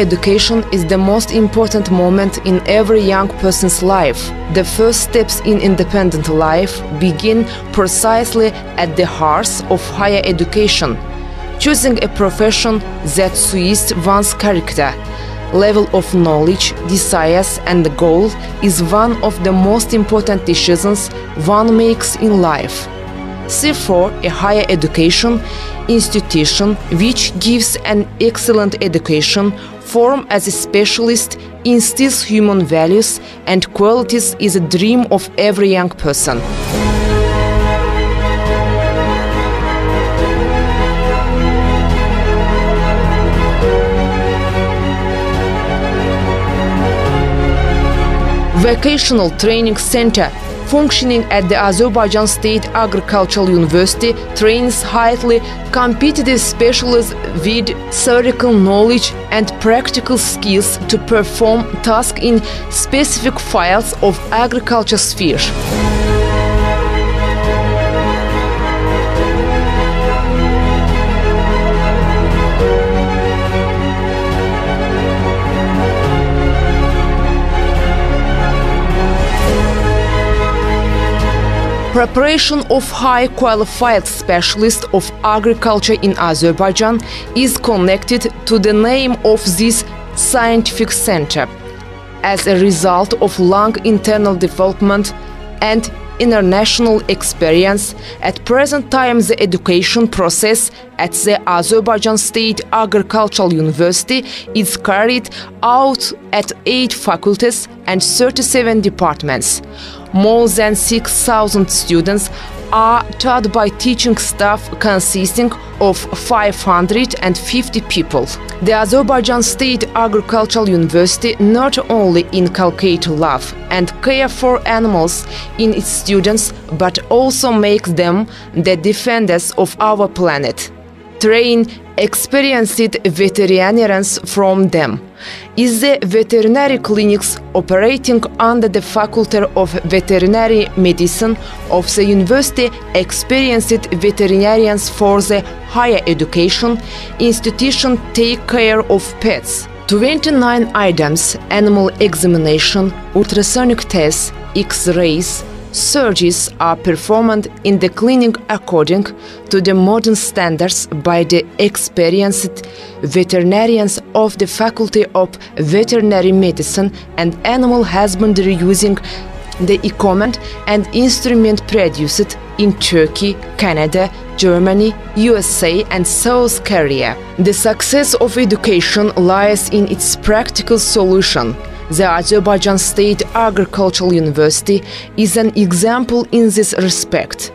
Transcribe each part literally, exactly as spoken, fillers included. education is the most important moment in every young person's life. The first steps in independent life begin precisely at the heart of higher education, choosing a profession that suits one's character. Level of knowledge, desires and goal is one of the most important decisions one makes in life. Therefore, a higher education institution which gives an excellent education form as a specialist instills human values and qualities is a dream of every young person. Vocational Training Center, functioning at the Azerbaijan State Agricultural University, trains highly competitive specialists with theoretical knowledge and practical skills to perform tasks in specific fields of agriculture sphere. Preparation of high qualified specialists of agriculture in Azerbaijan is connected to the name of this scientific center, as a result of long internal development and international experience. At present time, the education process at the Azerbaijan State Agricultural University is carried out at eight faculties and thirty-seven departments. More than six thousand students are taught by teaching staff consisting of five hundred fifty people. The Azerbaijan State Agricultural University not only inculcates love and care for animals in its students, but also makes them the defenders of our planet. Train experienced veterinarians from them. Is the veterinary clinics operating under the Faculty of Veterinary Medicine of the University experienced veterinarians for the higher education institution take care of pets. twenty-nine items: animal examination, ultrasonic tests, X-rays, surgeries are performed in the clinic according to the modern standards by the experienced veterinarians of the Faculty of Veterinary Medicine and Animal Husbandry using the equipment and instrument produced in Turkey, Canada, Germany, U S A and South Korea. The success of education lies in its practical solution. The Azerbaijan State Agricultural University is an example in this respect.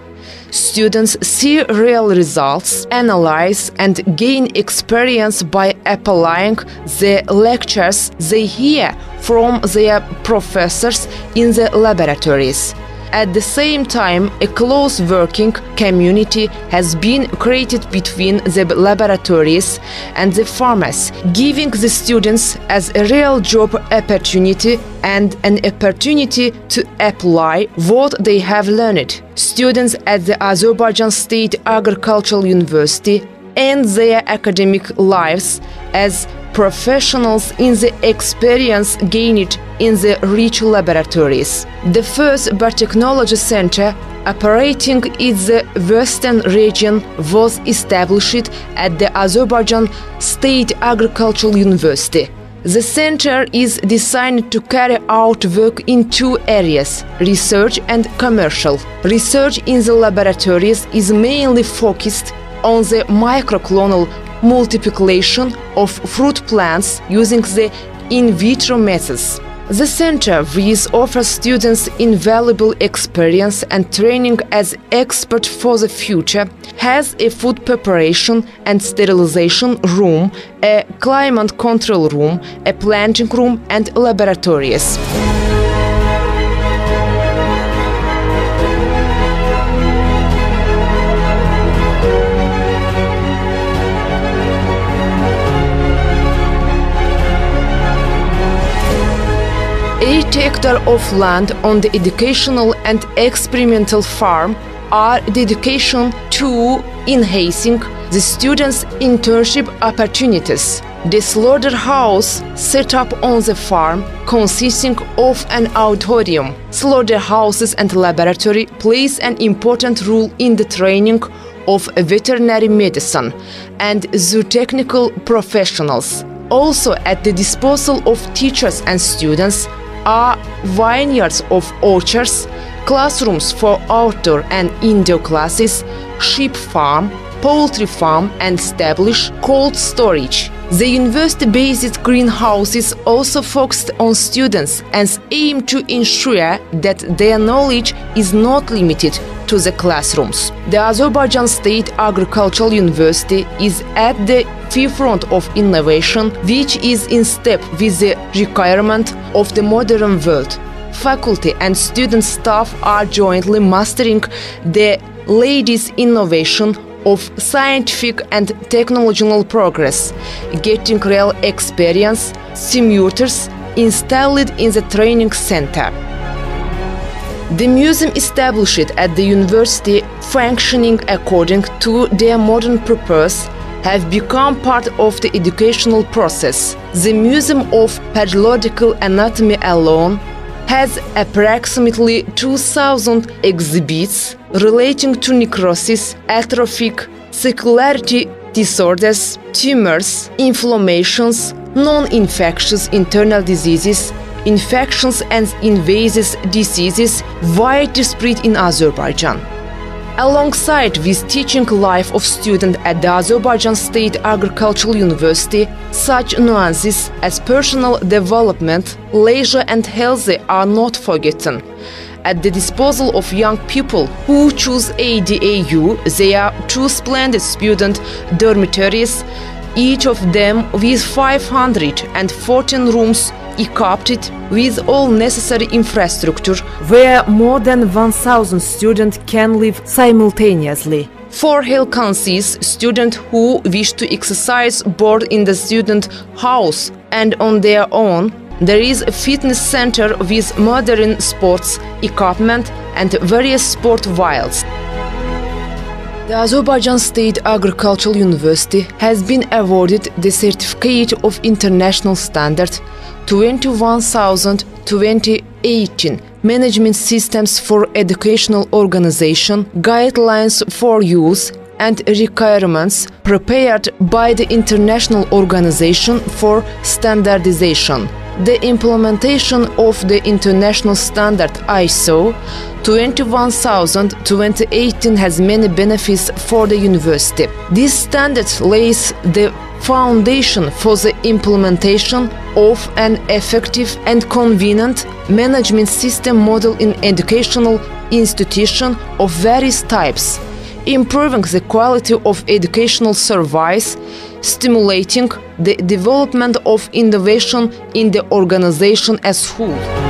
Students see real results, analyze and gain experience by applying the lectures they hear from their professors in the laboratories. At the same time, a close working community has been created between the laboratories and the farmers, giving the students as a real job opportunity and an opportunity to apply what they have learned. Students at the Azerbaijan State Agricultural University end their academic lives as professionals in the experience gained in the rich laboratories. The first biotechnology center operating in the western region was established at the Azerbaijan State Agricultural University. The center is designed to carry out work in two areas, research and commercial. Research in the laboratories is mainly focused on the microclonal multiplication of fruit plants using the in vitro methods. The center thus offers students invaluable experience and training as experts for the future, has a food preparation and sterilization room, a climate control room, a planting room and laboratories. Eight hectares of land on the educational and experimental farm are dedicated to enhancing the students' internship opportunities. The slaughterhouse set up on the farm, consisting of an auditorium, slaughterhouses and laboratory, plays an important role in the training of veterinary medicine and zootechnical professionals. Also at the disposal of teachers and students are vineyards of orchards, classrooms for outdoor and indoor classes, sheep farm, poultry farm and establish cold storage. The university-based greenhouses also focused on students and aim to ensure that their knowledge is not limited to the classrooms. The Azerbaijan State Agricultural University is at the forefront of innovation, which is in step with the requirement of the modern world. Faculty and student staff are jointly mastering the latest innovation of scientific and technological progress, getting real experience, simulators installed in the training center. The museum established at the university, functioning according to their modern purpose, have become part of the educational process. The Museum of Pathological Anatomy alone has approximately two thousand exhibits relating to necrosis, atrophic circularity disorders, tumors, inflammations, non-infectious internal diseases, infections and invasive diseases widespread in Azerbaijan. Alongside with teaching life of students at the Azerbaijan State Agricultural University, such nuances as personal development, leisure and health are not forgotten. At the disposal of young people who choose A D A U, there are two splendid student dormitories, each of them with five hundred fourteen rooms equipped with all necessary infrastructure, where more than one thousand students can live simultaneously. For vacancies, students who wish to exercise board in the student house and on their own, there is a fitness center with modern sports equipment and various sport vials. The Azerbaijan State Agricultural University has been awarded the Certificate of International Standard two one thousand twenty eighteen Management Systems for Educational Organization, Guidelines for Use and Requirements prepared by the International Organization for Standardization. The implementation of the international standard I S O two one thousand twenty eighteen has many benefits for the university. This standard lays the foundation for the implementation of an effective and convenient management system model in educational institutions of various types, improving the quality of educational service, stimulating the development of innovation in the organization as a whole.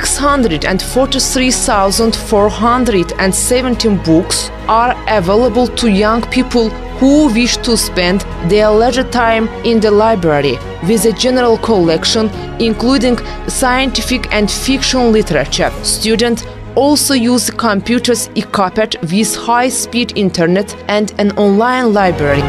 six hundred forty-three thousand four hundred seventeen books are available to young people who wish to spend their leisure time in the library, with a general collection including scientific and fiction literature. Students also use computers equipped with high-speed internet and an online library.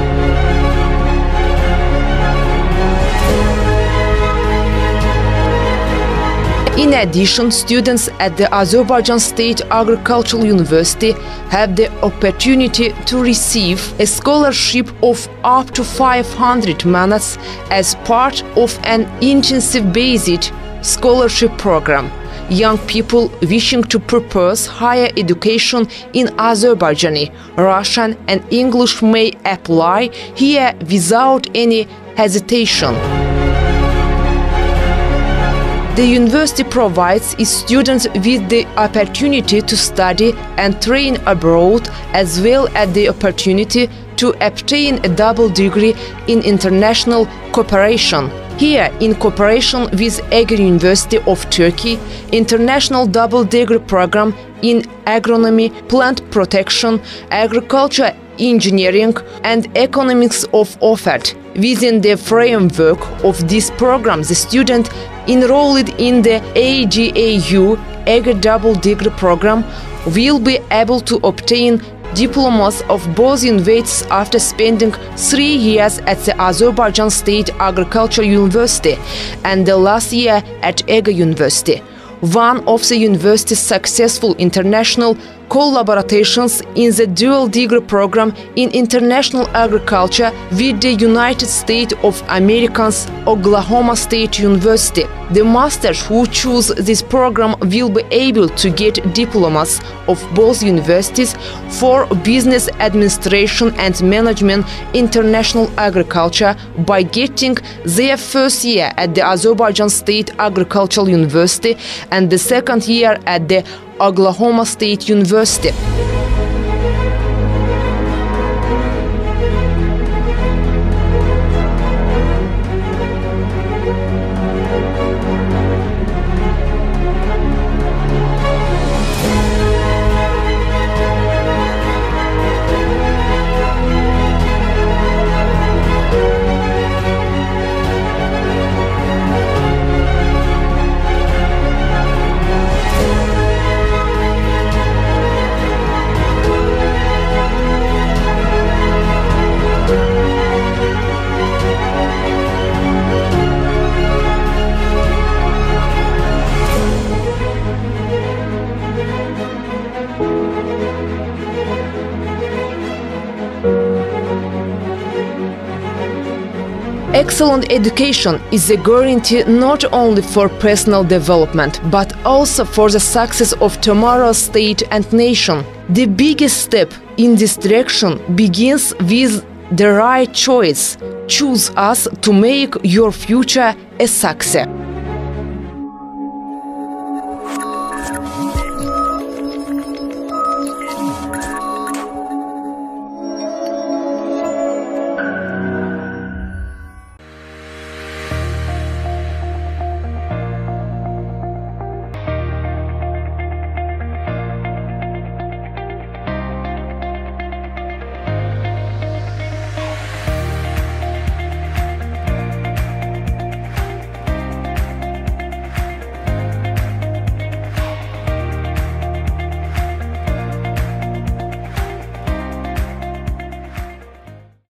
In addition, students at the Azerbaijan State Agricultural University have the opportunity to receive a scholarship of up to five hundred manats as part of an intensive-based scholarship program. Young people wishing to pursue higher education in Azerbaijani, Russian and English may apply here without any hesitation. The university provides its students with the opportunity to study and train abroad, as well as the opportunity to obtain a double degree in international cooperation. Here, in cooperation with Agri-University of Turkey, international double degree program in agronomy, plant protection, agriculture, engineering and economics of offered. Within the framework of this program, the student enrolled in the A D A U Agri double degree program will be able to obtain diplomas of both universities after spending three years at the Azerbaijan State Agricultural University and the last year at Agri-University, one of the university's successful international collaborations in the dual degree program in international agriculture with the United States of America's Oklahoma State University. The masters who choose this program will be able to get diplomas of both universities for business administration and management international agriculture by getting their first year at the Azerbaijan State Agricultural University and the second year at the Oklahoma State University. Excellent education is a guarantee not only for personal development, but also for the success of tomorrow's state and nation. The biggest step in this direction begins with the right choice. Choose us to make your future a success.